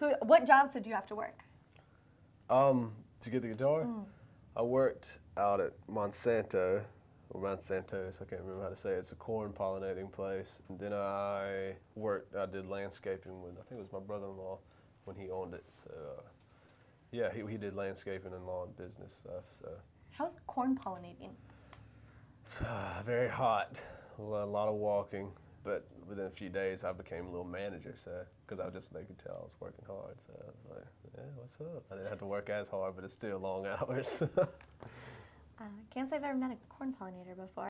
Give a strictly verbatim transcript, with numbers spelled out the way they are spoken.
Who? What jobs did you have to work? Um, to get the guitar, mm. I worked out at Monsanto, or Monsanto's, I can't remember how to say it. It's a corn pollinating place. And then I worked, I did landscaping with, I think it was my brother-in-law when he owned it. So uh, yeah, he, he did landscaping and lawn business stuff. So how's corn pollinating? It's uh, very hot, a lot of walking. But within a few days, I became a little manager, so because I just they could tell I was working hard, so I was like, "Yeah, what's up?" I didn't have to work as hard, but it's still long hours. I uh, can't say I've ever met a corn pollinator before.